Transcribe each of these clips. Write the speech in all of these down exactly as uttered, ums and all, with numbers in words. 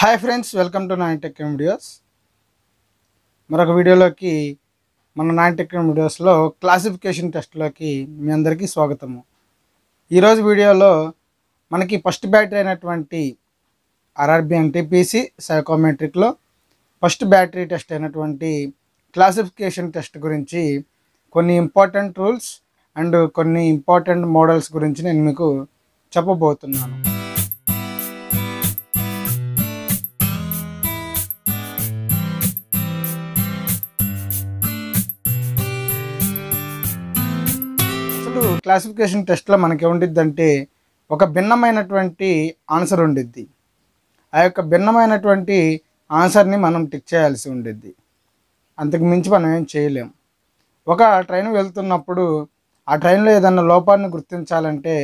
Hi friends, welcome to Nani tech and videos. మరొక వీడియోలోకి, మన నాని టెక్ అండ్ వీడియోస్లో క్లాసిఫికేషన్ టెస్ట్లోకి మీ అందరికీ స్వాగతము. ఈరోజు వీడియోలో మనకి ఫస్ట్ బ్యాటరీ అయినటువంటి ఆర్ఆర్బి ఎన్టీపీసీ సైకోమెట్రిక్లో ఫస్ట్ బ్యాటరీ టెస్ట్ అయినటువంటి క్లాసిఫికేషన్ టెస్ట్ గురించి కొన్ని ఇంపార్టెంట్ రూల్స్ అండ్ కొన్ని ఇంపార్టెంట్ మోడల్స్ గురించి నేను మీకు చెప్పబోతున్నాను. క్లాసిఫికేషన్ టెస్ట్లో మనకి ఏముండిద్దంటే ఒక భిన్నమైనటువంటి ఆన్సర్ ఉండిద్ది. ఆ యొక్క భిన్నమైనటువంటి ఆన్సర్ని మనం టిక్ చేయాల్సి ఉండిద్ది. అంతకు మించి మనం ఏం చేయలేము. ఒక ట్రైన్ వెళ్తున్నప్పుడు ఆ ట్రైన్లో ఏదైనా లోపాన్ని గుర్తించాలంటే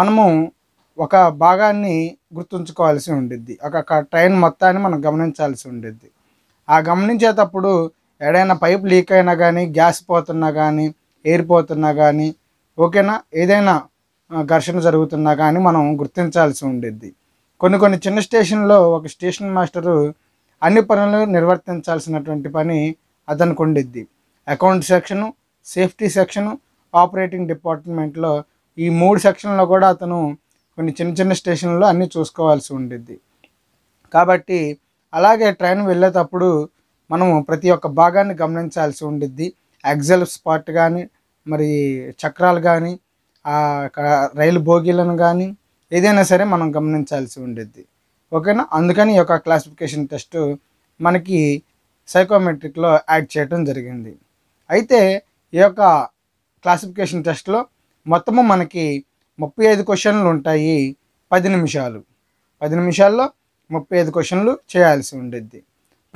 మనము ఒక భాగాన్ని గుర్తుంచుకోవాల్సి ఉండిద్ది. ఒక ట్రైన్ మొత్తాన్ని మనం గమనించాల్సి ఉండిద్ది. ఆ గమనించేటప్పుడు ఏదైనా పైప్ లీక్ అయినా కానీ, గ్యాస్ పోతున్నా కానీ, ఎయిర్ పోతున్నా కానీ, ఓకేనా, ఏదైనా ఘర్షణ జరుగుతున్నా కానీ మనం గుర్తించాల్సి ఉండిద్ది. కొన్ని కొన్ని చిన్న స్టేషన్లో ఒక స్టేషన్ మాస్టరు అన్ని పనులు నిర్వర్తించాల్సినటువంటి పని అతనికి ఉండిద్ది. Account section, safety section, operating డిపార్ట్మెంట్లో ఈ మూడు సెక్షన్లో కూడా అతను కొన్ని చిన్న చిన్న స్టేషన్లో అన్నీ చూసుకోవాల్సి ఉండిద్ది. కాబట్టి అలాగే ట్రైన్ వెళ్ళేటప్పుడు మనము ప్రతి ఒక్క భాగాన్ని గమనించాల్సి ఉండిద్ది. యాక్సెల్ స్పాట్ కానీ, మరి చక్రాలు కానీ, రైలు బోగీలను కానీ, ఏదైనా సరే మనం గమనించాల్సి ఉండిద్ది. ఓకేనా, అందుకని ఈ యొక్క క్లాసిఫికేషన్ టెస్ట్ మనకి సైకోమెట్రిక్లో యాడ్ చేయడం జరిగింది. అయితే ఈ యొక్క క్లాసిఫికేషన్ టెస్ట్లో మొత్తము మనకి ముప్పై ఐదు క్వశ్చన్లు ఉంటాయి. పది నిమిషాలు పది నిమిషాల్లో ముప్పై ఐదు క్వశ్చన్లు చేయాల్సి ఉండిద్ది.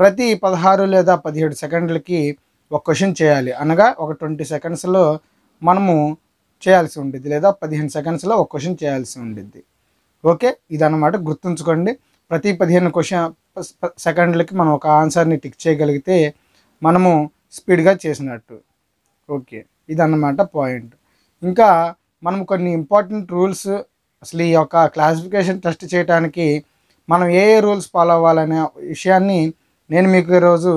ప్రతి పదహారు లేదా పదిహేడు సెకండ్లకి ఒక క్వశ్చన్ చేయాలి. అనగా ఒక ట్వంటీ సెకండ్స్లో మనము చేయాల్సి ఉండిద్ది, లేదా పదిహేను సెకండ్స్లో ఒక క్వశ్చన్ చేయాల్సి ఉండిద్ది. ఓకే, ఇదన్నమాట, గుర్తుంచుకోండి. ప్రతి పదిహేను క్వశ్చన్ సెకండ్లకి మనం ఒక ఆన్సర్ని టిక్ చేయగలిగితే మనము స్పీడ్గా చేసినట్టు. ఓకే, ఇదన్నమాట పాయింట్. ఇంకా మనం కొన్ని ఇంపార్టెంట్ రూల్స్, అసలు ఈ యొక్క క్లాసిఫికేషన్ టెస్ట్ చేయడానికి మనం ఏ ఏ రూల్స్ ఫాలో అవ్వాలనే విషయాన్ని నేను మీకు ఈరోజు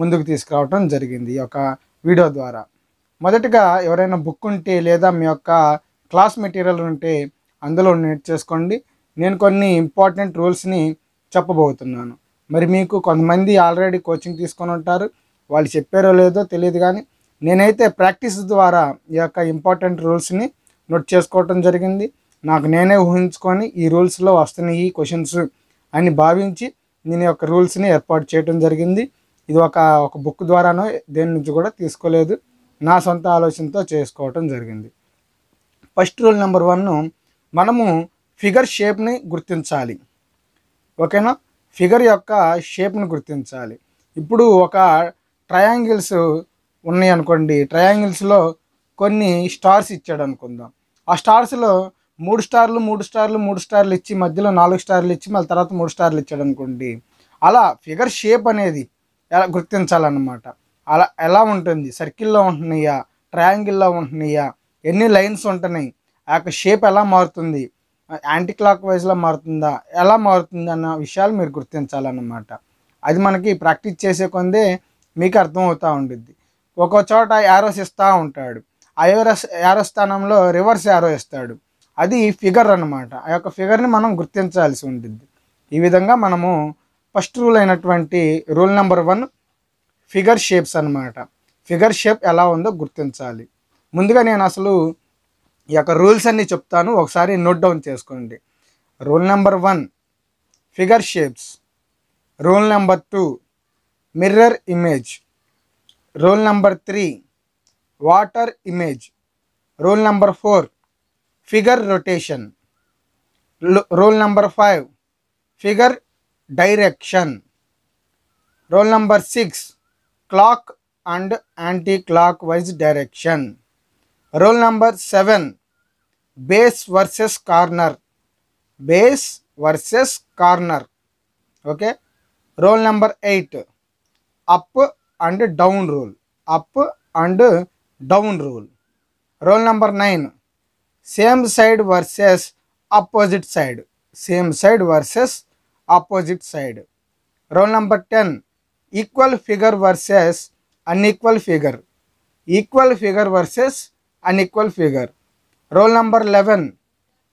ముందుకు తీసుకురావటం జరిగింది ఈ యొక్క వీడియో ద్వారా. మొదటగా ఎవరైనా బుక్ ఉంటే లేదా మీ యొక్క క్లాస్ మెటీరియల్ ఉంటే అందులో నోట్ చేసుకోండి. నేను కొన్ని ఇంపార్టెంట్ రూల్స్ని చెప్పబోతున్నాను. మరి మీకు కొంతమంది ఆల్రెడీ కోచింగ్ తీసుకొని ఉంటారు, వాళ్ళు చెప్పారో లేదో తెలియదు, కానీ నేనైతే ప్రాక్టీస్ ద్వారా ఈ యొక్క ఇంపార్టెంట్ రూల్స్ని నోట్ చేసుకోవటం జరిగింది. నాకు నేనే ఊహించుకొని ఈ రూల్స్లో వస్తున్నాయి ఈ క్వశ్చన్స్ అని భావించి నేను యొక్క రూల్స్ని ఏర్పాటు చేయడం జరిగింది. ఇది ఒక ఒక బుక్ ద్వారానో దేని నుంచి కూడా తీసుకోలేదు, నా సొంత ఆలోచనతో చేసుకోవటం జరిగింది. ఫస్ట్ రూల్ నెంబర్ వన్, మనము ఫిగర్ షేప్ని గుర్తించాలి. ఓకేనా, ఫిగర్ యొక్క షేప్ని గుర్తించాలి. ఇప్పుడు ఒక ట్రయాంగిల్స్ ఉన్నాయి అనుకోండి, ట్రయాంగిల్స్లో కొన్ని స్టార్స్ ఇచ్చాడు అనుకుందాం. ఆ స్టార్స్లో మూడు స్టార్లు మూడు స్టార్లు మూడు స్టార్లు ఇచ్చి మధ్యలో నాలుగు స్టార్లు ఇచ్చి మళ్ళీ తర్వాత మూడు స్టార్లు ఇచ్చాడు అనుకోండి. అలా ఫిగర్ షేప్ అనేది ఎలా గుర్తించాలన్నమాట. అలా ఎలా ఉంటుంది, సర్కిల్లో ఉంటున్నాయా, ట్రయాంగిల్లో ఉంటున్నాయా, ఎన్ని లైన్స్ ఉంటున్నాయి, ఆ యొక్క షేప్ ఎలా మారుతుంది, యాంటీ క్లాక్ వైజ్లో మారుతుందా, ఎలా మారుతుంది అన్న విషయాలు మీరు గుర్తించాలన్నమాట. అది మనకి ప్రాక్టీస్ చేసే కొందే మీకు అర్థమవుతూ ఉండిద్ది. ఒక్కో చోట యారోస్ ఇస్తూ ఉంటాడు, ఆ యారోస్ యారో స్థానంలో రివర్స్ యారో ఇస్తాడు. అది ఫిగర్ అన్నమాట. ఆ యొక్క ఫిగర్ని మనం గుర్తించాల్సి ఉంటుంది. ఈ విధంగా మనము ఫస్ట్ రూల్ అయినటువంటి rule number one, figure shapes అన్నమాట. ఫిగర్ షేప్ ఎలా ఉందో గుర్తించాలి. ముందుగా నేను అసలు ఈ యొక్క రూల్స్ అన్నీ చెప్తాను, ఒకసారి నోట్ డౌన్ చేసుకోండి. Rule number one, figure shapes. Rule number two, mirror image. Rule number three, water image. Rule number four, figure rotation. Rule number five, figure direction. Rule number six, clock and anti clock wise direction. Rule number seven, base versus corner. Base versus corner. Okay. Rule number eight, up and down rule. Up and down rule. Rule number nine, same side versus opposite side. Same side versus opposite side. Rule number ten. Equal figure versus unequal figure. Equal figure versus unequal figure. Rule number eleven.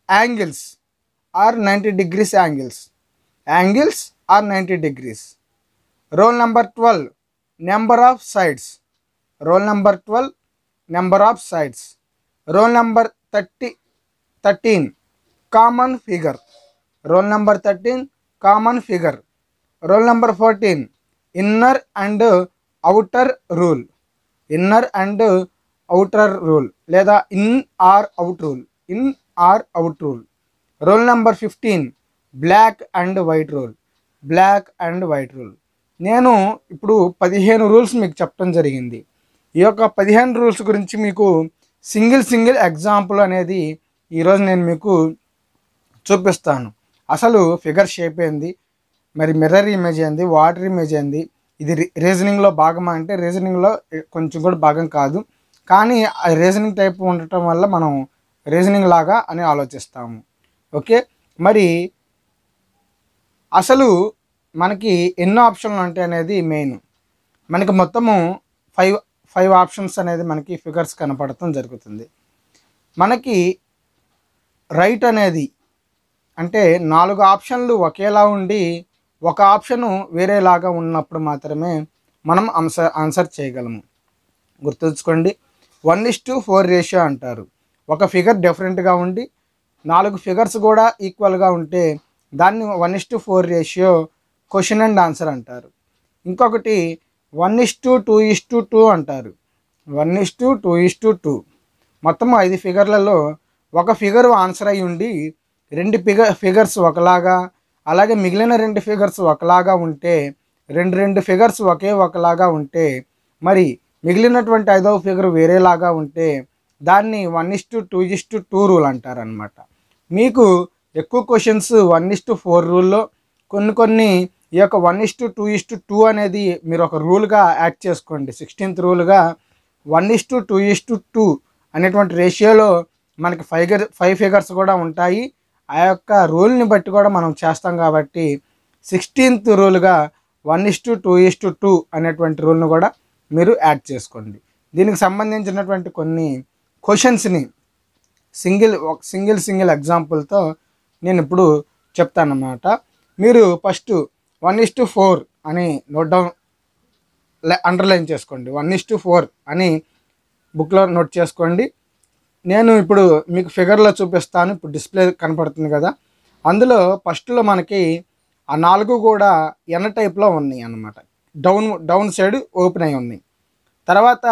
Angles are ninety degrees angles. Angles are ninety degrees. Rule number twelve. Number of sides. Rule number twelve. Number of sides. Rule number thirteen. Common figure. Rule number thirteen. Common figure. Rule number fourteen. Inner and outer rule. Inner and outer rule. Leda in or out rule. In or out rule. Rule number fifteen. Black and white rule. Black and white rule. నేను ఇప్పుడు పదిహేను rules మీకు చెప్పడం జరిగింది. ఈ యొక్క పదిహేను rules గురించి మీకు సింగిల్ సింగిల్ ఎగ్జాంపుల్ అనేది ఈరోజు నేను మీకు చూపిస్తాను. అసలు ఫిగర్ షేప్ ఏంది, మరి మిర్రర్ ఇమేజ్ ఏంది, వాటర్ ఇమేజ్ ఏంది, ఇది రీజనింగ్లో భాగమా అంటే రీజనింగ్లో కొంచెం కూడా భాగం కాదు, కానీ రీజనింగ్ టైప్ ఉండటం వల్ల మనం రీజనింగ్ లాగా అని ఆలోచిస్తాము. ఓకే, మరి అసలు మనకి ఎన్నో ఆప్షన్లు ఉంటాయి అనేది మెయిన్. మనకి మొత్తము ఫైవ్ ఫైవ్ ఆప్షన్స్ అనేది మనకి ఫిగర్స్ కనపడటం జరుగుతుంది. మనకి రైట్ అనేది అంటే నాలుగు ఆప్షన్లు ఒకేలా ఉండి ఒక ఆప్షను వేరేలాగా ఉన్నప్పుడు మాత్రమే మనం ఆన్సర్ ఆన్సర్ చేయగలము. గుర్తుంచుకోండి, one is to four ratio అంటారు. ఒక ఫిగర్ డిఫరెంట్గా ఉండి నాలుగు ఫిగర్స్ కూడా ఈక్వల్గా ఉంటే దాన్ని one is to four ratio question and answer అంటారు. ఇంకొకటి one is to two is to to అంటారు. One is to two is to to మొత్తం ఐదు ఫిగర్లలో ఒక ఫిగర్ ఆన్సర్ అయి ఉండి రెండు ఫిగర్ ఫిగర్స్ ఒకలాగా, అలాగే మిగిలిన రెండు ఫిగర్స్ ఒకలాగా ఉంటే, రెండు రెండు ఫిగర్స్ ఒకే ఒకలాగా ఉంటే, మరి మిగిలినటువంటి ఐదవ ఫిగర్ వేరేలాగా ఉంటే దాన్ని one is to two is to to two అంటారు అనమాట. మీకు ఎక్కువ questions one is to four రూల్లో, కొన్ని కొన్ని ఈ యొక్క one is to two is to to two మీరు ఒక రూల్గా యాడ్ చేసుకోండి. సిక్స్టీన్త్ రూల్గా one is to two is to two అనేటువంటి రేషియోలో మనకి ఫైగర్ ఫైవ్ ఫిగర్స్ కూడా ఉంటాయి. ఆ యొక్క రూల్ని బట్టి కూడా మనం చేస్తాం కాబట్టి సిక్స్టీన్త్ రూల్గా one is to two is to two అనేటువంటి రూల్ను కూడా మీరు యాడ్ చేసుకోండి. దీనికి సంబంధించినటువంటి కొన్ని క్వశ్చన్స్ని సింగిల్ సింగిల్ సింగిల్ ఎగ్జాంపుల్తో నేను ఇప్పుడు చెప్తానన్నమాట. మీరు first one is to four అని నోట్ డౌన్ అండర్లైన్ చేసుకోండి. వన్ ఇస్ టు ఫోర్ అని బుక్లో నోట్ చేసుకోండి. నేను ఇప్పుడు మీకు ఫిగర్లో చూపిస్తాను. ఇప్పుడు డిస్ప్లే కనపడుతుంది కదా, అందులో ఫస్ట్లో మనకి ఆ నాలుగు కూడా ఎన్ టైప్లో ఉన్నాయి అన్నమాట. డౌన్ డౌన్ సైడ్ ఓపెన్ అయి ఉన్నాయి. తర్వాత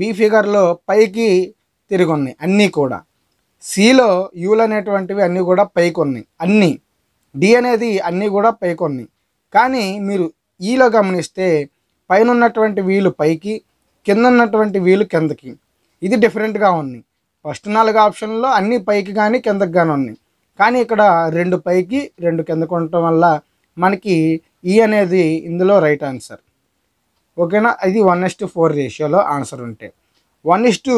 బి ఫిగర్లో పైకి తిరిగి ఉన్నాయి అన్నీ కూడా. సిలో యూలు అనేటువంటివి అన్నీ కూడా పైకి ఉన్నాయి. అన్నీ డి అనేది అన్నీ కూడా పైకి ఉన్నాయి. కానీ మీరు ఈలో గమనిస్తే పైన ఉన్నటువంటి వీలు పైకి, కింద ఉన్నటువంటి వీలు కిందకి, ఇది డిఫరెంట్గా ఉన్నాయి. ఫస్ట్ నాలుగు ఆప్షన్లో అన్నీ పైకి కానీ కిందకి కానీ ఉన్నాయి, కానీ ఇక్కడ రెండు పైకి రెండు కిందకు ఉండటం వల్ల మనకి ఈ అనేది ఇందులో రైట్ ఆన్సర్. ఓకేనా, ఇది వన్ ఇస్ టు ఫోర్ రేషియోలో ఆన్సర్ ఉంటే. One is to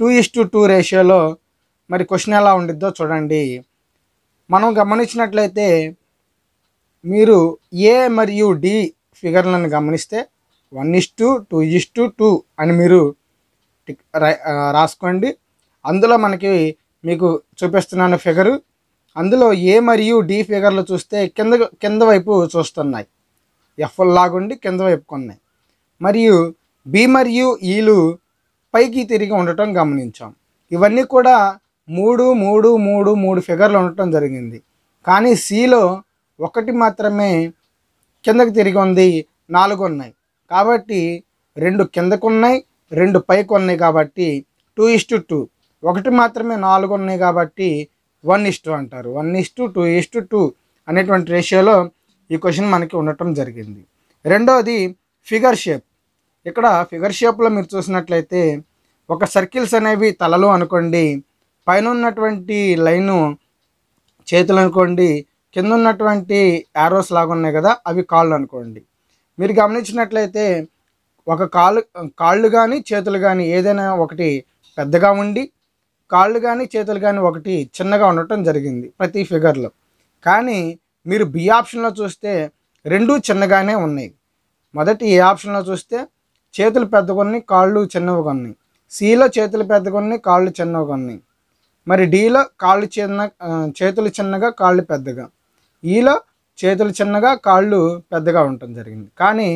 two is to two రేషియోలో మరి క్వశ్చన్ ఎలా ఉండిద్దో చూడండి. మనం గమనించినట్లయితే మీరు ఏ మరియు డి ఫిగర్లను గమనిస్తే one is to two is to two అని మీరు రాసుకోండి. అందులో మనకి మీకు చూపిస్తున్నాను ఫిగరు. అందులో ఏ మరియు డి ఫిగర్లు చూస్తే కింద కింద వైపు చూస్తున్నాయి, ఎఫ్ఎల్ లాగుండి కింద వైపు ఉన్నాయి. మరియు బి మరియు ఈలు పైకి తిరిగి ఉండటం గమనించాం. ఇవన్నీ కూడా మూడు మూడు మూడు మూడు ఫిగర్లు ఉండటం జరిగింది. కానీ సిలో ఒకటి మాత్రమే కిందకి తిరిగి ఉంది, నాలుగు ఉన్నాయి. కాబట్టి రెండు కిందకు ఉన్నాయి, రెండు పైకి ఉన్నాయి. కాబట్టి టూ ఇస్ టు టూ. ఒకటి మాత్రమే నాలుగు ఉన్నాయి కాబట్టి వన్ ఇస్ టూ అంటారు. One is to two is to two అనేటువంటి రేషియోలో ఈ క్వశ్చన్ మనకి ఉండటం జరిగింది. రెండవది ఫిగర్ షేప్. ఇక్కడ ఫిగర్ షేప్లో మీరు చూసినట్లయితే ఒక సర్కిల్స్ అనేవి తలలు అనుకోండి, పైన ఉన్నటువంటి లైను చేతులు అనుకోండి, కింద ఉన్నటువంటి యారోస్ లాగా ఉన్నాయి కదా అవి కాళ్ళు అనుకోండి. మీరు గమనించినట్లయితే ఒక కాళ్ళు కాళ్ళు కానీ చేతులు కానీ ఏదైనా ఒకటి పెద్దగా ఉండి కాళ్ళు కానీ చేతులు కానీ ఒకటి చిన్నగా ఉండటం జరిగింది ప్రతి ఫిగర్లో. కానీ మీరు బి ఆప్షన్లో చూస్తే రెండూ చిన్నగానే ఉన్నాయి. మొదటి ఏ ఆప్షన్లో చూస్తే చేతులు పెద్దకొన్ని కాళ్ళు చిన్నవి కొన్ని, సిలో చేతులు పెద్దకొన్ని కాళ్ళు చిన్నవి కొన్ని, మరి డీలో కాళ్ళు చిన్న చేతులు చిన్నగా కాళ్ళు పెద్దగా, ఈలో చేతులు చిన్నగా కాళ్ళు పెద్దగా ఉండటం జరిగింది. కానీ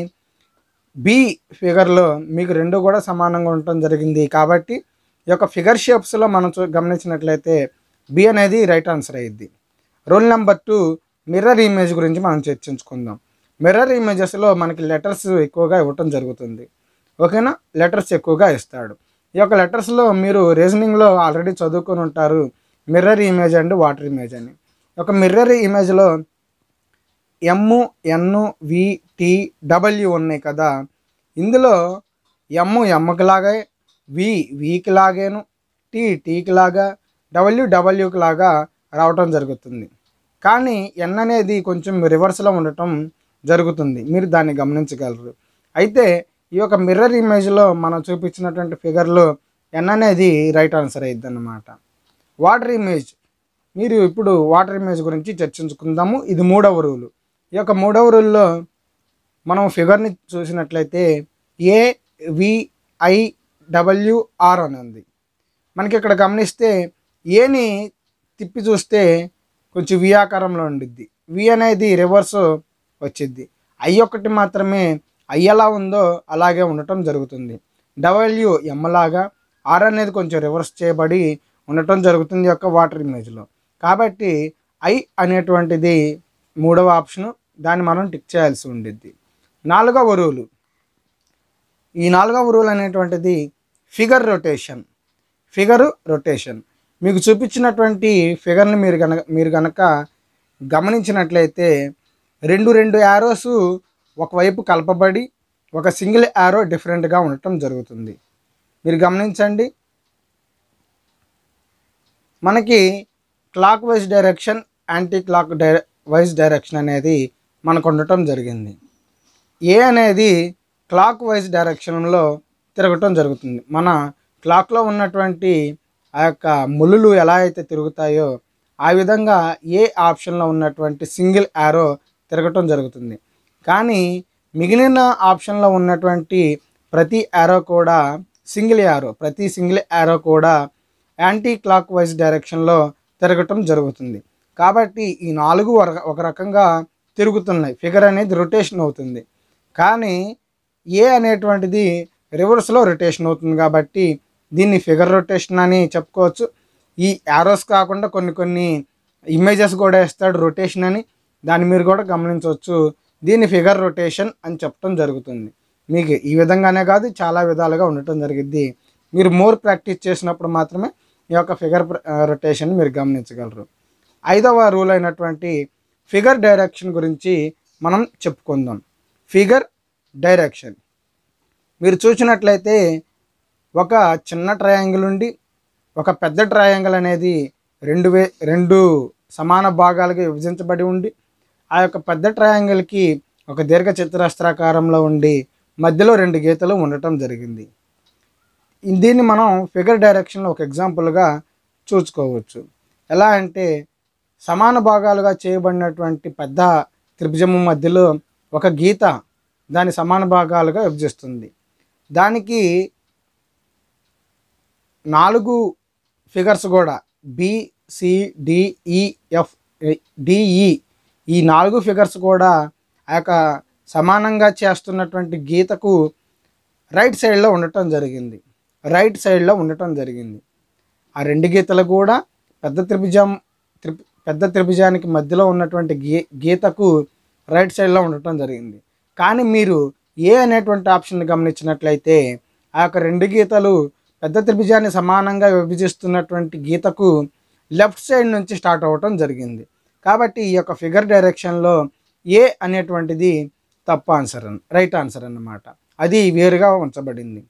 బి ఫిగర్లో మీకు రెండు కూడా సమానంగా ఉండటం జరిగింది. కాబట్టి ఈ యొక్క ఫిగర్ షేప్స్లో మనం గమనించినట్లయితే బి అనేది రైట్ ఆన్సర్ అయ్యింది. Roll number two mirror image గురించి మనం చర్చించుకుందాం. మిర్రర్ ఇమేజెస్లో మనకి లెటర్స్ ఎక్కువగా ఇవ్వటం జరుగుతుంది. ఓకేనా, లెటర్స్ ఎక్కువగా ఇస్తాడు. ఈ యొక్క లెటర్స్లో మీరు రీజనింగ్లో ఆల్రెడీ చదువుకొని ఉంటారు mirror image and water image అని. ఒక మిర్రర్ ఇమేజ్లో ఎమ్ము ఎన్ను వి టి డబ్ల్యూ ఉన్నాయి కదా, ఇందులో ఎమ్ము ఎమ్మకి లాగా, వి వీకి లాగాను, టీ టీకి లాగా, డబ్ల్యూ డబ్ల్యూకి లాగా రావటం జరుగుతుంది. కానీ ఎన్ అనేది కొంచెం రివర్స్లో ఉండటం జరుగుతుంది, మీరు దాన్ని గమనించగలరు. అయితే ఈ యొక్క మిర్రర్ ఇమేజ్లో మనం చూపించినటువంటి ఫిగర్లో ఎన్ అనేది రైట్ ఆన్సర్ అయ్యింది అన్నమాట. వాటర్ ఇమేజ్, మీరు ఇప్పుడు వాటర్ ఇమేజ్ గురించి చర్చించుకుందాము. ఇది మూడవ రూలు. ఈ యొక్క మూడవ రూల్లో మనం ఫిగర్ని చూసినట్లయితే ఏ వి ఐ డబ్ల్యూఆర్ అని ఉంది. మనకి ఇక్కడ గమనిస్తే ఏని తిప్పి చూస్తే కొంచెం వి ఆకారంలో ఉండిద్ది, వి అనేది రివర్స్ వచ్చిద్ది. ఐ ఒకటి మాత్రమే ఐ ఎలా ఉందో అలాగే ఉండటం జరుగుతుంది. డబ్ల్యూ ఎమ్మలాగా, ఆర్ అనేది కొంచెం రివర్స్ చేయబడి ఉండటం జరుగుతుంది యొక్క వాటర్ ఇమేజ్లో. కాబట్టి ఐ అనేటువంటిది మూడవ ఆప్షను, దాన్ని మనం టిక్ చేయాల్సి ఉండిద్ది. నాలుగవ రూలు, ఈ నాలుగవ రూల్ అనేటువంటిది ఫిగర్ రొటేషన్. ఫిగర్ రొటేషన్, మీకు చూపించినటువంటి ఫిగర్ని మీరు కనుక మీరు కనుక గమనించినట్లయితే రెండు రెండు యారోస్ ఒకవైపు కలపబడి ఒక సింగిల్ యారో డిఫరెంట్గా ఉండటం జరుగుతుంది. మీరు గమనించండి, మనకి clock wise direction, anti clock die wise direction అనేది మనకు ఉండటం జరిగింది. ఏ అనేది క్లాక్ వైజ్ డైరెక్షన్లో తిరగటం జరుగుతుంది. మన క్లాక్లో ఉన్నటువంటి ఆ యొక్క ముళ్ళు ఎలా అయితే తిరుగుతాయో ఆ విధంగా ఏ ఆప్షన్లో ఉన్నటువంటి సింగిల్ యారో తిరగటం జరుగుతుంది. కానీ మిగిలిన ఆప్షన్లో ఉన్నటువంటి ప్రతి యారో కూడా సింగిల్ యారో ప్రతి సింగిల్ యారో కూడా యాంటీ క్లాక్ వైజ్ డైరెక్షన్లో తిరగటం జరుగుతుంది. కాబట్టి ఈ నాలుగు ఒక రకంగా తిరుగుతున్నాయి, ఫిగర్ అనేది రొటేషన్ అవుతుంది. కానీ ఏ అనేటువంటిది రివర్స్లో రొటేషన్ అవుతుంది. కాబట్టి దీన్ని ఫిగర్ రొటేషన్ అని చెప్పుకోవచ్చు. ఈ యారోస్ కాకుండా కొన్ని కొన్ని ఇమేజెస్ కూడా ఇస్తాడు రొటేషన్ అని, దాన్ని మీరు కూడా గమనించవచ్చు. దీన్ని ఫిగర్ రొటేషన్ అని చెప్పడం జరుగుతుంది. మీకు ఈ విధంగానే కాదు చాలా విధాలుగా ఉండటం జరిగింది. మీరు మోర్ ప్రాక్టీస్ చేసినప్పుడు మాత్రమే ఈ యొక్క ఫిగర్ రొటేషన్ మీరు గమనించగలరు. ఐదవ రూల్ అయినటువంటి ఫిగర్ డైరెక్షన్ గురించి మనం చెప్పుకుందాం. ఫిగర్ డైరెక్షన్, మీరు చూసినట్లయితే ఒక చిన్న ట్రయాంగిల్ ఉండి ఒక పెద్ద ట్రయాంగిల్ అనేది రెండు వే రెండు సమాన భాగాలుగా విభజించబడి ఉండి ఆ యొక్క పెద్ద ట్రయాంగిల్కి ఒక దీర్ఘ చతురస్త్రాకారంలో ఉండి మధ్యలో రెండు గీతలు ఉండటం జరిగింది. దీన్ని మనం ఫిగర్ డైరెక్షన్లో ఒక ఎగ్జాంపుల్గా చూసుకోవచ్చు. ఎలా అంటే సమాన భాగాలుగా చేయబడినటువంటి పెద్ద త్రిభుజము మధ్యలో ఒక గీత దాని సమాన భాగాలుగా విభజిస్తుంది. దానికి నాలుగు ఫిగర్స్ కూడా బిసిడిఈఎఫ్ డిఈ ఈ నాలుగు ఫిగర్స్ కూడా ఆ యొక్క సమానంగా చేస్తున్నటువంటి గీతకు రైట్ సైడ్లో ఉండటం జరిగింది. రైట్ సైడ్లో ఉండటం జరిగింది. ఆ రెండు గీతలు కూడా పెద్ద త్రిభుజం త్రి పెద్ద త్రిభుజానికి మధ్యలో ఉన్నటువంటి గీ గీతకు రైట్ సైడ్లో ఉండటం జరిగింది. కానీ మీరు ఏ అనేటువంటి ఆప్షన్ గమనించినట్లయితే ఆ యొక్క రెండు గీతలు పెద్ద త్రిభుజాన్ని సమానంగా విభజిస్తున్నటువంటి గీతకు లెఫ్ట్ సైడ్ నుంచి స్టార్ట్ అవ్వటం జరిగింది. కాబట్టి ఈ యొక్క ఫిగర్ డైరెక్షన్లో ఏ అనేటువంటిది తప్పు ఆన్సర్ రైట్ ఆన్సర్ అన్నమాట, అది వేరుగా ఉంచబడింది.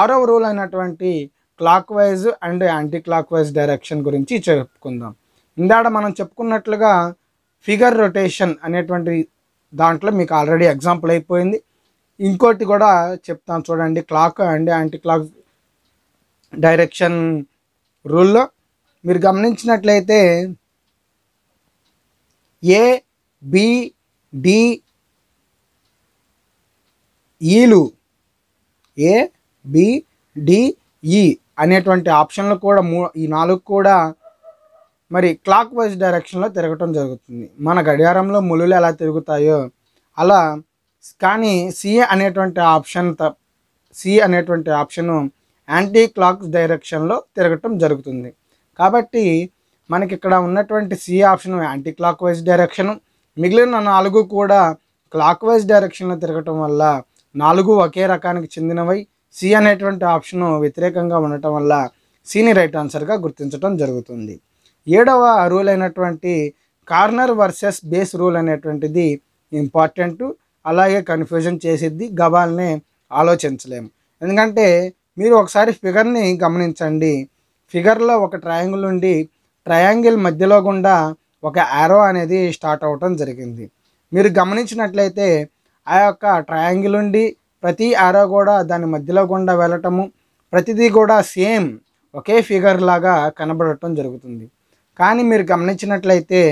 ఆరవ రూల్ అయినటువంటి clockwise and anti clock wise direction గురించి చెప్పుకుందాం. ఇందాడ మనం చెప్పుకున్నట్లుగా ఫిగర్ రొటేషన్ అనేటువంటి దాంట్లో మీకు ఆల్రెడీ ఎగ్జాంపుల్ అయిపోయింది. ఇంకోటి కూడా చెప్తాను చూడండి, clock and anti clock direction రూల్లో మీరు గమనించినట్లయితే ఏ B, D, ఈలు ఏ బి డి ఈ అనేటువంటి ఆప్షన్లు కూడా మూ ఈ నాలుగు కూడా మరి క్లాక్ వైజ్ డైరెక్షన్లో తిరగటం జరుగుతుంది. మన గడియారంలో ములులు ఎలా తిరుగుతాయో అలా కానీ సి అనేటువంటి ఆప్షన్ త సి అనేటువంటి ఆప్షను యాంటీ క్లాక్ డైరెక్షన్లో తిరగటం జరుగుతుంది. కాబట్టి మనకి ఇక్కడ ఉన్నటువంటి C option anti clock wise direction, మిగిలిన నాలుగు కూడా క్లాక్ వైజ్ డైరెక్షన్లో తిరగటం వల్ల నాలుగు ఒకే రకానికి చెందినవై, సి అనేటువంటి ఆప్షను వ్యతిరేకంగా ఉండటం వల్ల సిని రైట్ ఆన్సర్గా గుర్తించడం జరుగుతుంది. ఏడవ రూల్ అయినటువంటి కార్నర్ వర్సెస్ బేస్ రూల్ అనేటువంటిది ఇంపార్టెంట్, అలాగే కన్ఫ్యూజన్ చేసిద్ది, గబాల్ని ఆలోచించలేము. ఎందుకంటే మీరు ఒకసారి ఫిగర్ని గమనించండి, ఫిగర్లో ఒక ట్రయాంగిల్ నుండి ట్రయాంగిల్ మధ్యలో గుండా ఒక యారో అనేది స్టార్ట్ అవ్వటం జరిగింది. మీరు గమనించినట్లయితే ఆ యొక్క ట్రయాంగిల్ నుండి ప్రతి ఆరో కూడా దాని మధ్యలో గుండా వెళ్ళటము, ప్రతిదీ కూడా సేమ్ ఒకే ఫిగర్ లాగా కనబడటం జరుగుతుంది. కానీ మీరు గమనించినట్లయితే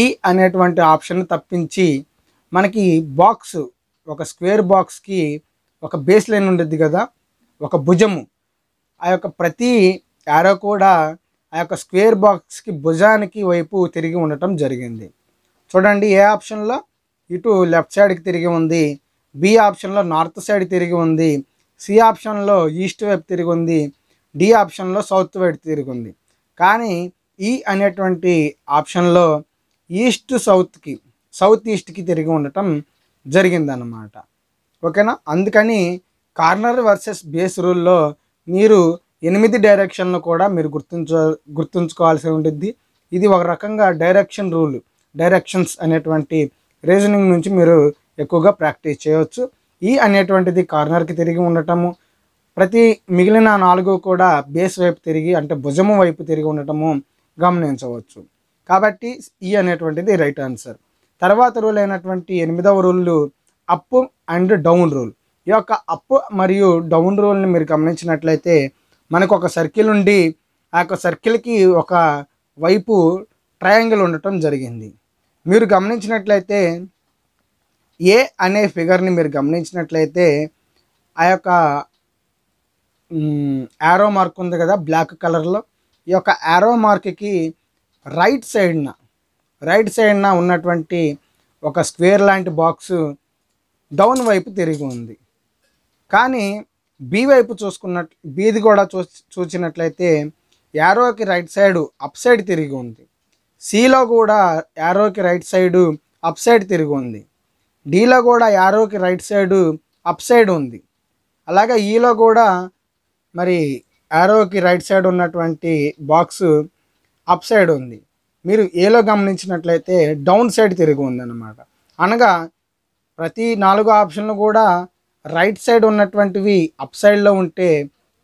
ఈ అనేటువంటి ఆప్షన్ తప్పించి మనకి బాక్స్, ఒక స్క్వేర్ బాక్స్కి ఒక బేస్ లైన్ ఉండేది కదా, ఒక భుజము, ఆ యొక్క ప్రతి ఆరో కూడా ఆ యొక్క స్క్వేర్ బాక్స్కి భుజానికి వైపు తిరిగి ఉండటం జరిగింది. చూడండి, ఏ ఆప్షన్లో ఇటు లెఫ్ట్ సైడ్కి తిరిగి ఉంది, బి ఆప్షన్లో నార్త్ సైడ్ తిరిగి ఉంది, సి ఆప్షన్లో ఈస్ట్ వైపు తిరిగి ఉంది, డి ఆప్షన్లో సౌత్ వైపు తిరిగి ఉంది. కానీ ఈ అనేటువంటి ఆప్షన్లో ఈస్ట్ సౌత్కి సౌత్ ఈస్ట్కి తిరిగి ఉండటం జరిగిందన్నమాట. ఓకేనా? అందుకని కార్నర్ వర్సెస్ బేస్ రూల్లో మీరు ఎనిమిది డైరెక్షన్లు కూడా మీరు గుర్తుంచ గుర్తుంచుకోవాల్సి ఉంటుంది. ఇది ఒక రకంగా డైరెక్షన్ రూల్, డైరెక్షన్స్ అనేటువంటి రీజనింగ్ నుంచి మీరు ఎక్కువగా ప్రాక్టీస్ చేయవచ్చు. ఈ అనేటువంటిది కార్నర్కి తిరిగి ఉండటము, ప్రతి మిగిలిన నాలుగు కూడా బేస్ వైపు తిరిగి అంటే భుజము వైపు తిరిగి ఉండటము గమనించవచ్చు. కాబట్టి ఈ అనేటువంటిది రైట్ ఆన్సర్. తర్వాత రూల్ అయినటువంటి ఎనిమిదవ రూళ్ళు అప్ అండ్ డౌన్ రూల్. ఈ యొక్క అప్ మరియు డౌన్ రూల్ని మీరు గమనించినట్లయితే మనకు ఒక సర్కిల్ ఉండి ఆ యొక్క సర్కిల్కి ఒక వైపు ట్రయాంగిల్ ఉండటం జరిగింది. మీరు గమనించినట్లయితే ఏ అనే ఫిగర్ని మీరు గమనించినట్లయితే ఆ యొక్క యారో మార్క్ ఉంది కదా బ్లాక్ కలర్లో, ఈ యొక్క యారో మార్క్కి రైట్ సైడ్న రైట్ సైడ్న ఉన్నటువంటి ఒక స్క్వేర్ లాంటి బాక్స్ డౌన్ వైపు తిరిగి ఉంది. కానీ బి వైపు చూసుకున్నట్ బిది కూడా చూ చూసినట్లయితే యారోకి రైట్ సైడు అప్ సైడ్ తిరిగి ఉంది, సిలో కూడా యారోకి రైట్ సైడు అప్ సైడ్ తిరిగి ఉంది, డీలో కూడా యారోకి రైట్ సైడు అప్ సైడ్ ఉంది, అలాగే ఈలో కూడా మరి యారోకి రైట్ సైడ్ ఉన్నటువంటి బాక్స్ అప్ సైడ్ ఉంది. మీరు ఏలో గమనించినట్లయితే డౌన్ సైడ్ తిరిగి ఉందన్నమాట. అనగా ప్రతి నాలుగు ఆప్షన్లు కూడా రైట్ సైడ్ ఉన్నటువంటివి అప్ సైడ్లో ఉంటే,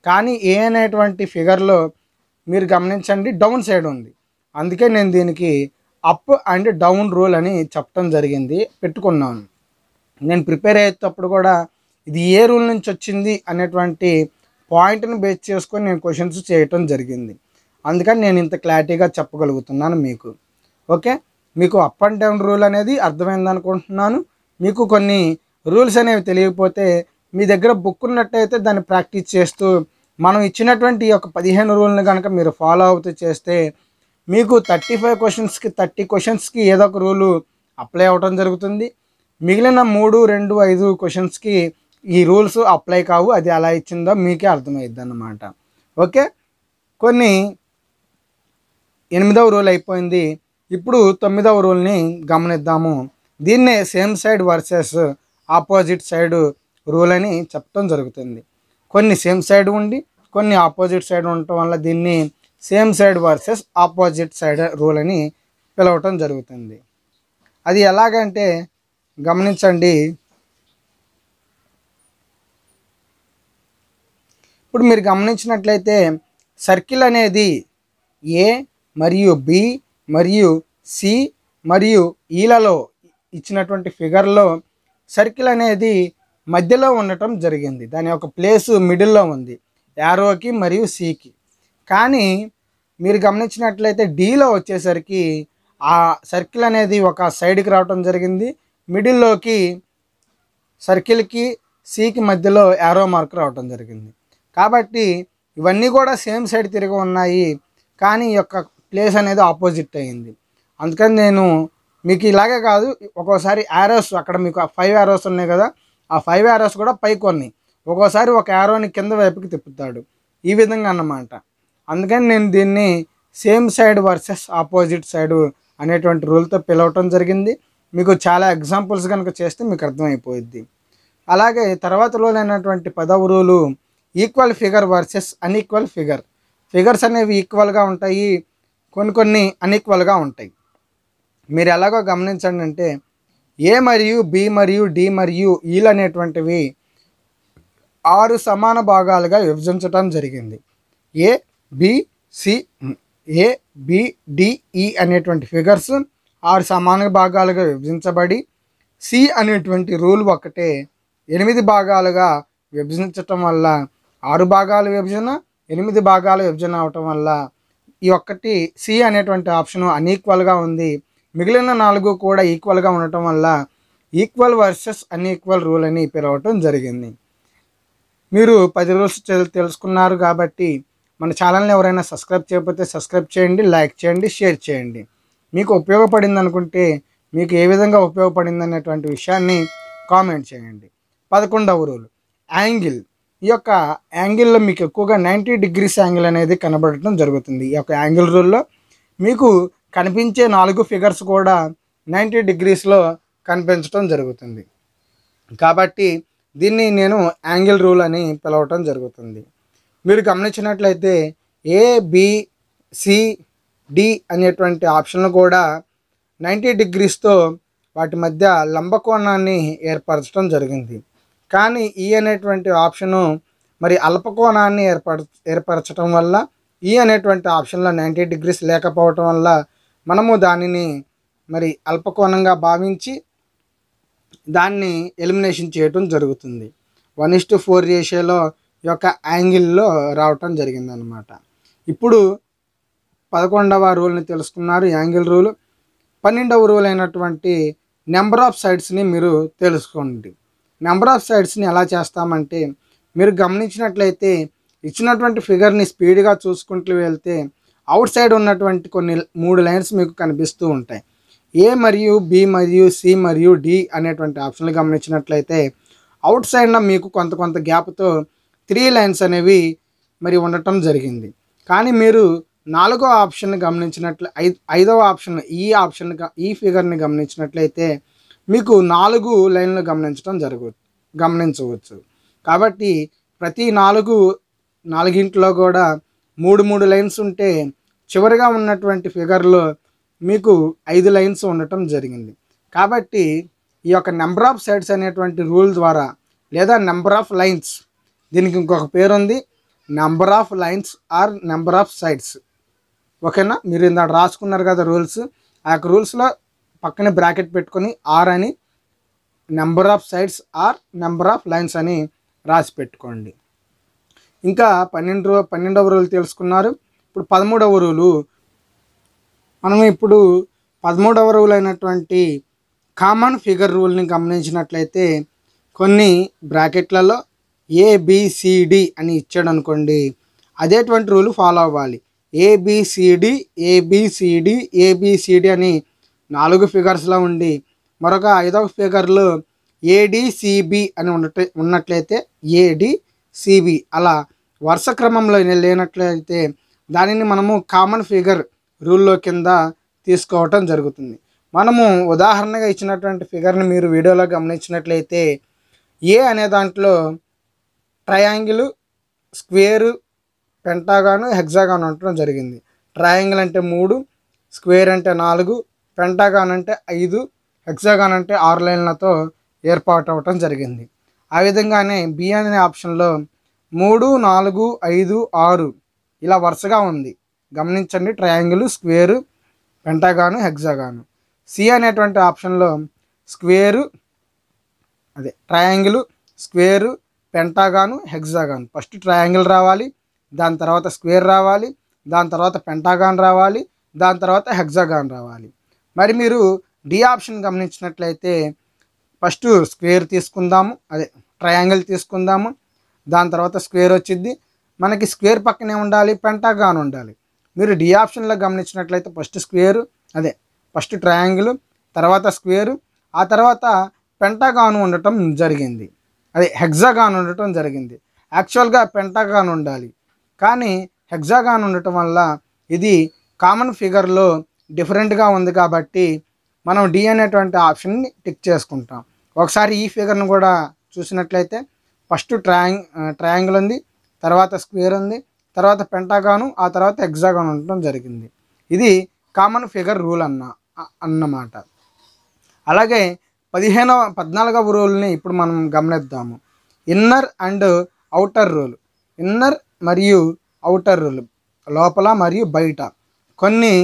కానీ ఏ అనేటువంటి ఫిగర్లో మీరు గమనించండి డౌన్ సైడ్ ఉంది. అందుకే నేను దీనికి అప్ అండ్ డౌన్ రూల్ అని చెప్పడం జరిగింది, పెట్టుకున్నాను. నేను ప్రిపేర్ అయ్యేటప్పుడు కూడా ఇది ఏ రూల్ నుంచి వచ్చింది అనేటువంటి పాయింట్ని బేస్ చేసుకొని నేను క్వశ్చన్స్ చేయటం జరిగింది. అందుకని నేను ఇంత క్లారిటీగా చెప్పగలుగుతున్నాను మీకు. ఓకే, మీకు అప్ అండ్ డౌన్ రూల్ అనేది అర్థమైంది అనుకుంటున్నాను. మీకు కొన్ని రూల్స్ అనేవి తెలియకపోతే మీ దగ్గర బుక్ ఉన్నట్టయితే దాన్ని ప్రాక్టీస్ చేస్తూ మనం ఇచ్చినటువంటి ఈ యొక్క పదిహేను రూల్ని కనుక మీరు ఫాలో అవుతూ చేస్తే మీకు థర్టీ ఫైవ్ క్వశ్చన్స్కి థర్టీ క్వశ్చన్స్కి ఏదో ఒక రూలు అప్లై అవ్వటం జరుగుతుంది. మిగిలిన మూడు రెండు ఐదు క్వశ్చన్స్కి ఈ రూల్స్ అప్లై కావు. అది ఎలా ఇచ్చిందో మీకే అర్థమవుద్ది అన్నమాట. ఓకే, కొన్ని ఎనిమిదవ రూల్ అయిపోయింది. ఇప్పుడు తొమ్మిదవ రూల్ని గమనిద్దాము. దీన్నే same side versus opposite side rule అని చెప్పడం జరుగుతుంది. కొన్ని సేమ్ సైడ్ ఉండి కొన్ని ఆపోజిట్ సైడ్ ఉండటం వల్ల దీన్ని same side versus opposite side rule అని పిలవటం జరుగుతుంది. అది ఎలాగంటే గమనించండి, ఇప్పుడు మీరు గమనించినట్లయితే సర్కిల్ అనేది ఏ మరియు బి మరియు సి మరియు ఈలలో ఇచ్చినటువంటి ఫిగర్లో సర్కిల్ అనేది మధ్యలో ఉండటం జరిగింది. దాని యొక్క ప్లేసు మిడిల్లో ఉంది యారోకి మరియు సికి. కానీ మీరు గమనించినట్లయితే డీలో వచ్చేసరికి आ सर्किल अनेदी वका साइड की रावटम जरिगिंदी मिडिल की सर्किल की सी की मध्यलो एरो मार्क रावटम जरिगिंदी काबट्टी इवन्नी कूडा सेम साइड तिरिगि उन्नायि कानी यొక్క ప్లేస్ అనేది ఆపోజిట్ అయ్యింది అందుకని నేను మీకు ఇలాగే కాదు ఒక్కోసారి ఆరోస్ అక్కడ మీకు ఫైవ్ ఆరోస్ ఉన్నాయి కదా ఆ ఫైవ్ ఆరోస్ కూడా పైకి ఉన్నాయి ఒక్కోసారి ఒక ఆరోని కింద వైపుకి తిప్పుతాడు ఈ విధంగా అన్నమాట అందుకని నేను దీన్ని same side versus opposite side అనేటువంటి రూల్ తో పిలవటం జరిగింది మీకు చాలా ఎగ్జాంపుల్స్ గనుక చేస్తే మీకు అర్థమైపోయిద్ది అలాగే తర్వాత రూల్ అయినటువంటి పదవ rule equal figure versus unequal figure figures అనేవి ఈక్వల్ గా ఉంటాయి కొన్ని కొన్ని అన్ఈక్వల్ గా ఉంటాయి మీరు ఎలాగో గమనించండి అంటే ఏ మరియు బి మరియు డి మరియు ఈల అనేటువంటివి ఆరు సమాన భాగాలుగా విభజించడం జరిగింది A B C A B D E అనేటువంటి ఫిగర్స్ ఆరు సమాన భాగాలుగా విభజించబడి సి అనేటువంటి రూల్ ఒకటే ఎనిమిది భాగాలుగా విభజించడం వల్ల ఆరు భాగాల విభజన ఎనిమిది భాగాల విభజన అవటం వల్ల ఈ ఒక్కటి సి అనేటువంటి ఆప్షన్ అన్ఈక్వల్గా ఉంది మిగిలిన నాలుగు కూడా ఈక్వల్గా ఉండటం వల్ల ఈక్వల్ వర్సెస్ అన్ఈక్వల్ రూల్ అని పిలవటం జరిగింది మీరు పది రూల్స్ తెలుసుకున్నారు కాబట్టి మన ఛానల్ని ఎవరైనా సబ్స్క్రైబ్ చేయకపోతే సబ్స్క్రైబ్ చేయండి లైక్ చేయండి షేర్ చేయండి మీకు ఉపయోగపడింది అనుకుంటే మీకు ఏ విధంగా ఉపయోగపడింది అనేటువంటి విషయాన్ని కామెంట్ చేయండి పదకొండవ రూల్ యాంగిల్ ఈ యొక్క యాంగిల్లో మీకు ఎక్కువగా నైంటీ డిగ్రీస్ యాంగిల్ అనేది కనబడటం జరుగుతుంది ఈ యొక్క యాంగిల్ రూల్లో మీకు కనిపించే నాలుగు ఫిగర్స్ కూడా నైంటీ డిగ్రీస్లో కనిపించడం జరుగుతుంది కాబట్టి దీన్ని నేను యాంగిల్ రూల్ అని పిలవటం జరుగుతుంది మీరు గమనించినట్లయితే ఏ బి సి డి అనేటువంటి ఆప్షన్లు కూడా నైంటీ డిగ్రీస్తో వాటి మధ్య లంబకోణాన్ని ఏర్పరచడం జరిగింది కానీ ఈ అనేటువంటి ఆప్షను మరి అల్పకోణాన్ని ఏర్పర ఏర్పరచడం వల్ల ఈ అనేటువంటి ఆప్షన్లో నైంటీ డిగ్రీస్ లేకపోవటం వల్ల మనము దానిని మరి అల్పకోణంగా భావించి దాన్ని ఎలిమినేషన్ చేయటం జరుగుతుంది వన్ ఇస్ టు ఫోర్ రేషియోలో యొక్క యాంగిల్లో రావటం జరిగిందనమాట ఇప్పుడు పదకొండవ రూల్ని తెలుసుకున్నారు యాంగిల్ రూల్ పన్నెండవ రూల్ అయినటువంటి నెంబర్ ఆఫ్ సైడ్స్ని మీరు తెలుసుకోండి నెంబర్ ఆఫ్ సైడ్స్ని ఎలా చేస్తామంటే మీరు గమనించినట్లయితే ఇచ్చినటువంటి ఫిగర్ని స్పీడ్గా చూసుకుంటూ వెళ్తే అవుట్ సైడ్ ఉన్నటువంటి కొన్ని మూడు లైన్స్ మీకు కనిపిస్తూ ఉంటాయి ఏ మరియు బి మరియు సి మరియు డి అనేటువంటి ఆప్షన్లు గమనించినట్లయితే అవుట్ సైడ్న మీకు కొంత కొంత గ్యాప్తో త్రీ లైన్స్ అనేవి మరి ఉండటం జరిగింది కానీ మీరు నాలుగో ఆప్షన్ని గమనించినట్లు ఐదవ ఆప్షన్ ఈ ఆప్షన్ ఈ ఫిగర్ని గమనించినట్లయితే మీకు నాలుగు లైన్లు గమనించడం జరుగు గమనించవచ్చు కాబట్టి ప్రతి నాలుగు నాలుగింట్లో కూడా మూడు మూడు లైన్స్ ఉంటే చివరిగా ఉన్నటువంటి ఫిగర్లో మీకు ఐదు లైన్స్ ఉండటం జరిగింది కాబట్టి ఈ యొక్క నెంబర్ ఆఫ్ సైడ్స్ అనేటువంటి రూల్ ద్వారా లేదా నెంబర్ ఆఫ్ లైన్స్ దీనికి ఇంకొక పేరు ఉంది number of lines or number of sides ఓకేనా మీరు ఇందాక రాసుకున్నారు కదా రూల్స్ ఆ యొక్క రూల్స్లో పక్కనే బ్రాకెట్ పెట్టుకొని ఆర్ అని number of sides or number of lines అని రాసి పెట్టుకోండి ఇంకా పన్నెండు పన్నెండవ రూల్ తెలుసుకున్నారు ఇప్పుడు పదమూడవ రూలు మనం ఇప్పుడు పదమూడవ రూల్ అయినటువంటి కామన్ ఫిగర్ రూల్ని గమనించినట్లయితే కొన్ని బ్రాకెట్లలో ఏబిసిడి అని ఇచ్చాడు అనుకోండి అదేటువంటి రూల్ ఫాలో అవ్వాలి ఏబిసిడి ఏబిసిడి ఏబిసిడి అని నాలుగు ఫిగర్స్లో ఉండి మరొక ఐదవ ఫిగర్లో ఏడిసిబి అని ఉన్నట్టు ఉన్నట్లయితే ఏడిసిబి అలా వరుస క్రమంలో లేనట్లయితే దానిని మనము కామన్ ఫిగర్ రూల్లో కింద తీసుకోవటం జరుగుతుంది మనము ఉదాహరణగా ఇచ్చినటువంటి ఫిగర్ని మీరు వీడియోలో గమనించినట్లయితే ఏ అనే దాంట్లో ట్రయాంగిల్ స్క్వేరు పెంటాగాను హెగ్జాగాను ఉండటం జరిగింది ట్రయాంగిల్ అంటే మూడు స్క్వేర్ అంటే నాలుగు పెంటాగాన్ అంటే ఐదు హెక్సాగాన్ అంటే ఆరు లైన్లతో ఏర్పాటు అవ్వటం జరిగింది ఆ విధంగానే బి అనే ఆప్షన్లో మూడు నాలుగు ఐదు ఆరు ఇలా వరుసగా ఉంది గమనించండి triangle square pentagon hexagon C అనేటువంటి ఆప్షన్లో స్క్వేరు అదే triangle square pentagon hexagon first triangle రావాలి దాని తర్వాత స్క్వేర్ రావాలి దాని తర్వాత పెంటాగాన్ రావాలి దాని తర్వాత హెక్సాగాన్ రావాలి మరి మీరు డి ఆప్షన్ గమనించినట్లయితే ఫస్ట్ స్క్వేర్ తీసుకుందాము, అదే ట్రయాంగిల్ తీసుకుందాము, దాని తర్వాత స్క్వేర్ వచ్చింది. మనకి స్క్వేర్ పక్కనే ఉండాలి, పెంటాగాన్ ఉండాలి. మీరు డి ఆప్షన్లో గమనించినట్లయితే ఫస్ట్ స్క్వేర్, అదే ఫస్ట్ ట్రయాంగిల్, తర్వాత స్క్వేరు, ఆ తర్వాత పెంటాగాన్ ఉండటం జరిగింది, అదే హెగ్జాగాన్ ఉండటం జరిగింది. యాక్చువల్గా పెంటాగాన్ ఉండాలి, కానీ హెగ్జాగాన్ ఉండటం వల్ల ఇది కామన్ ఫిగర్లో డిఫరెంట్గా ఉంది కాబట్టి మనం డి అనేటువంటి ఆప్షన్ని టిక్ చేసుకుంటాం. ఒకసారి ఈ ఫిగర్ను కూడా చూసినట్లయితే ఫస్ట్ ట్రయాంగ్ ట్రయాంగిల్ ఉంది, తర్వాత స్క్వేర్ ఉంది, తర్వాత పెంటాగాను, ఆ తర్వాత హెగ్జాగాన్ ఉండటం జరిగింది. ఇది కామన్ ఫిగర్ రూల్ అన్న అన్నమాట అలాగే పదిహేనవ పద్నాలుగవ రూల్ని ఇప్పుడు మనం గమనిద్దాము. Inner and outer rule. Inner మరియు అవుటర్ రూల్, లోపల మరియు బయట. కొన్ని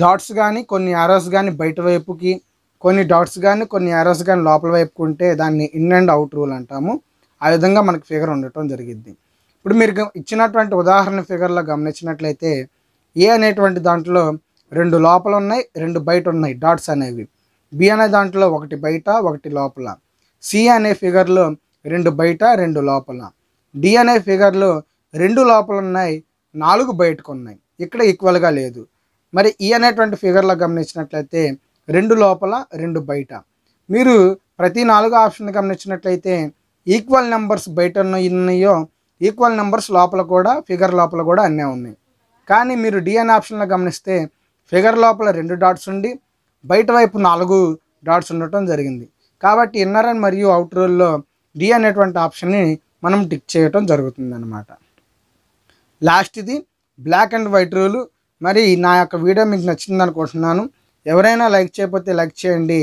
డాట్స్ కానీ కొన్ని యారోస్ కానీ బయట వైపుకి, కొన్ని డాట్స్ కానీ కొన్ని యారోస్ కానీ లోపల వైపుకు ఉంటే దాన్ని ఇన్ అండ్ అవుట్ రూల్ అంటాము. ఆ విధంగా మనకు ఫిగర్ ఉండటం జరిగింది. ఇప్పుడు మీరు ఇచ్చినటువంటి ఉదాహరణ ఫిగర్లో గమనించినట్లయితే ఏ అనేటువంటి దాంట్లో రెండు లోపల ఉన్నాయి, రెండు బయట ఉన్నాయి డాట్స్ అనేవి. బి అనే దాంట్లో ఒకటి బయట, ఒకటి లోపల. సి అనే ఫిగర్లో రెండు బయట, రెండు లోపల. డి అనే ఫిగర్లో రెండు లోపల ఉన్నాయి, నాలుగు బయటకు ఉన్నాయి. ఇక్కడ ఈక్వల్గా లేదు. మరి ఈ అనేటువంటి ఫిగర్లో గమనించినట్లయితే రెండు లోపల, రెండు బయట. మీరు ప్రతి నాలుగు ఆప్షన్ గమనించినట్లయితే ఈక్వల్ నెంబర్స్ బయట ఉన్నాయో ఈక్వల్ నెంబర్స్ లోపల కూడా, ఫిగర్ లోపల కూడా అన్నీ ఉన్నాయి. కానీ మీరు డి అనే ఆప్షన్లో గమనిస్తే ఫిగర్ లోపల రెండు డాట్స్ ఉండి బయట వైపు నాలుగు డాట్స్ ఉండటం జరిగింది. కాబట్టి ఇన్నర్ అండ్ మరియు అవుట్ రూల్లో డి అనేటువంటి ఆప్షన్ని మనం టిక్ చేయటం జరుగుతుంది అన్నమాట. లాస్ట్ ఇది బ్లాక్ అండ్ వైట్ రూలు. మరి నా యొక్క వీడియో మీకు నచ్చింది అనుకుంటున్నాను. ఎవరైనా లైక్ చేయకపోతే లైక్ చేయండి.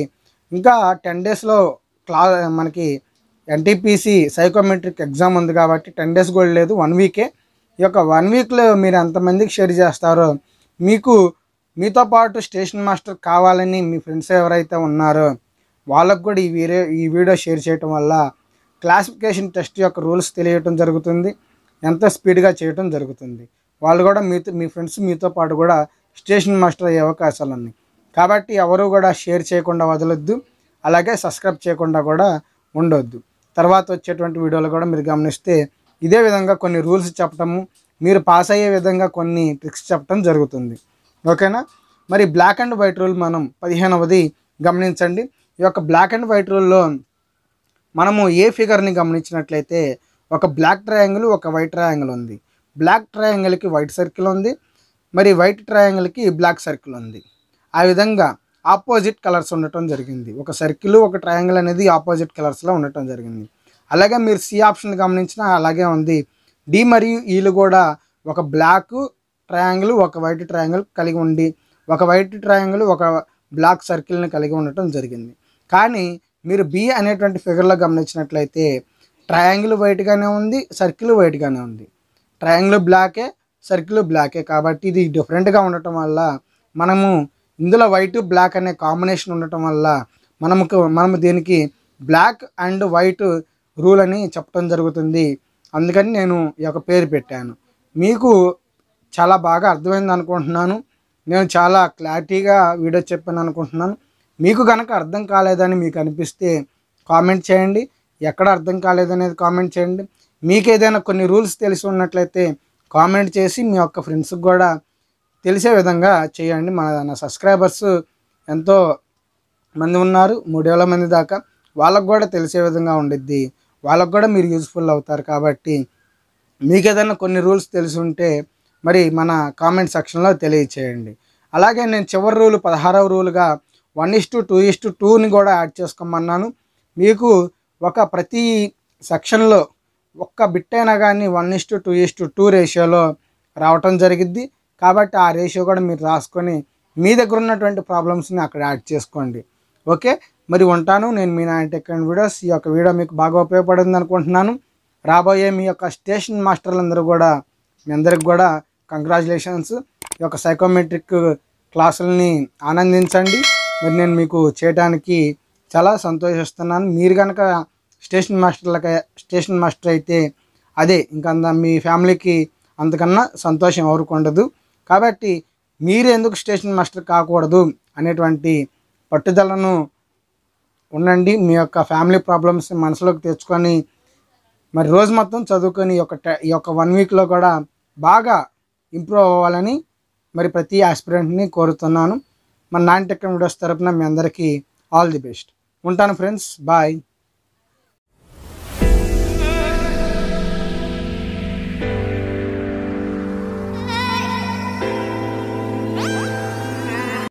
ఇంకా టెన్ డేస్లో క్లా మనకి ఎన్టీపీసీ సైకోమెట్రిక్ ఎగ్జామ్ ఉంది కాబట్టి టెన్ డేస్ కూడా లేదు, వన్ వీకే. ఈ యొక్క వన్ వీక్లో మీరు ఎంతమందికి షేర్ చేస్తారో, మీకు మీతో పాటు స్టేషన్ మాస్టర్ కావాలని మీ ఫ్రెండ్స్ ఎవరైతే ఉన్నారో వాళ్ళకు కూడా ఈ వీడియో ఈ వీడియో షేర్ చేయటం వల్ల క్లాసిఫికేషన్ టెస్ట్ యొక్క రూల్స్ తెలియటం జరుగుతుంది, ఎంతో స్పీడ్గా చేయటం జరుగుతుంది. వాళ్ళు కూడా మీతో మీ ఫ్రెండ్స్ మీతో పాటు కూడా స్టేషన్ మాస్టర్ అయ్యే అవకాశాలు ఉన్నాయి. కాబట్టి ఎవరు కూడా షేర్ చేయకుండా వదలొద్దు, అలాగే సబ్స్క్రైబ్ చేయకుండా కూడా ఉండొద్దు. తర్వాత వచ్చేటువంటి వీడియోలు కూడా మీరు గమనిస్తే ఇదే విధంగా కొన్ని రూల్స్ చెప్పటము, మీరు పాస్ అయ్యే విధంగా కొన్ని ట్రిక్స్ చెప్పడం జరుగుతుంది. ఓకేనా? మరి బ్లాక్ అండ్ వైట్ రూల్ మనం పదిహేనవది గమనించండి. ఈ యొక్క బ్లాక్ అండ్ వైట్ రూల్లో మనము ఏ ఫిగర్ని గమనించినట్లయితే ఒక బ్లాక్ ట్రయాంగిల్, ఒక వైట్ ట్రయాంగిల్ ఉంది. బ్లాక్ ట్రయాంగిల్కి వైట్ సర్కిల్ ఉంది, మరి వైట్ ట్రయాంగిల్కి బ్లాక్ సర్కిల్ ఉంది. ఆ విధంగా ఆపోజిట్ కలర్స్ ఉండటం జరిగింది. ఒక సర్కిల్, ఒక ట్రయాంగిల్ అనేది ఆపోజిట్ కలర్స్లో ఉండటం జరిగింది. అలాగే మీరు సి ఆప్షన్ గమనించినా అలాగే ఉంది. డి మరియు ఈలు కూడా ఒక బ్లాక్ ట్రయాంగిల్, ఒక వైట్ ట్రయాంగిల్ కలిగి ఉండి, ఒక వైట్ ట్రయాంగిల్, ఒక బ్లాక్ సర్కిల్ని కలిగి ఉండటం జరిగింది. కానీ మీరు బి అనేటువంటి ఫిగర్లో గమనించినట్లయితే ట్రయాంగిల్ వైట్గానే ఉంది, సర్కిల్ వైట్గానే ఉంది. ట్రయాంగిల్ బ్లాకే, సర్కిల్ బ్లాకే. కాబట్టి ఇది డిఫరెంట్గా ఉండటం వల్ల మనము ఇందులో వైట్ బ్లాక్ అనే కాంబినేషన్ ఉండటం వల్ల మనకు మనము దీనికి బ్లాక్ అండ్ వైట్ రూల్ అని చెప్పడం జరుగుతుంది. అందుకని నేను ఈ యొక్క పేరు పెట్టాను. మీకు చాలా బాగా అర్థమైంది అనుకుంటున్నాను. నేను చాలా క్లారిటీగా వీడియో చెప్పాను అనుకుంటున్నాను. మీకు కనుక అర్థం కాలేదని మీకు అనిపిస్తే కామెంట్ చేయండి, ఎక్కడ అర్థం కాలేదనేది కామెంట్ చేయండి. మీకు ఏదైనా కొన్ని రూల్స్ తెలిసి ఉన్నట్లయితే కామెంట్ చేసి మీ యొక్క ఫ్రెండ్స్కి కూడా తెలిసే విధంగా చేయండి. మన సబ్స్క్రైబర్స్ ఎంతో మంది ఉన్నారు, మూడు వేల మంది దాకా. వాళ్ళకు కూడా తెలిసే విధంగా ఉండిద్ది, వాళ్ళకు కూడా మీరు యూజ్ఫుల్ అవుతారు. కాబట్టి మీకు ఏదైనా కొన్ని రూల్స్ తెలిసి ఉంటే మరి మన కామెంట్ సెక్షన్లో తెలియచేయండి. అలాగే నేను చివరి రూల్ పదహారవ రూల్గా one is to two is to టూని కూడా యాడ్ చేసుకోమన్నాను. మీకు ఒక ప్రతి సెక్షన్లో ఒక్క బిట్ అయినా కానీ one is to two is to two రేషియోలో రావటం జరిగిద్ది. కాబట్టి ఆ రేషియో కూడా మీరు రాసుకొని మీ దగ్గర ఉన్నటువంటి ప్రాబ్లమ్స్ని అక్కడ యాడ్ చేసుకోండి. ఓకే, మరి ఉంటాను. నేను మీ నాని టెక్ అండ్ వీడియోస్. ఈ యొక్క వీడియో మీకు బాగా ఉపయోగపడింది అనుకుంటున్నాను. రాబోయే మీ యొక్క స్టేషన్ మాస్టర్లందరూ కూడా, మీ అందరికి కూడా కంగ్రాచులేషన్స్. ఈ యొక్క సైకోమెట్రిక్ క్లాసులని ఆనందించండి. మరి నేను మీకు చేయడానికి చాలా సంతోషిస్తున్నాను. మీరు కనుక స్టేషన్ మాస్టర్లకి స్టేషన్ మాస్టర్ అయితే అదే, ఇంకంత మీ ఫ్యామిలీకి అంతకన్నా సంతోషం ఎవరికి ఉండదు. కాబట్టి మీరు ఎందుకు స్టేషన్ మాస్టర్ కాకూడదు అనేటువంటి పట్టుదలను ఉండండి. మీ యొక్క ఫ్యామిలీ ప్రాబ్లమ్స్ మనసులోకి తెచ్చుకొని మరి రోజు మొత్తం చదువుకొని ఒక ఈ యొక్క వన్ వీక్లో కూడా బాగా ఇంప్రూవ్ అవ్వాలని మరి ప్రతి ఆస్పిరెంట్ని కోరుతున్నాను. మన నాని టెక్ అండ్ వీడియోస్ తరపున మీ అందరికీ ఆల్ ది బెస్ట్. ఉంటాను ఫ్రెండ్స్, బాయ్.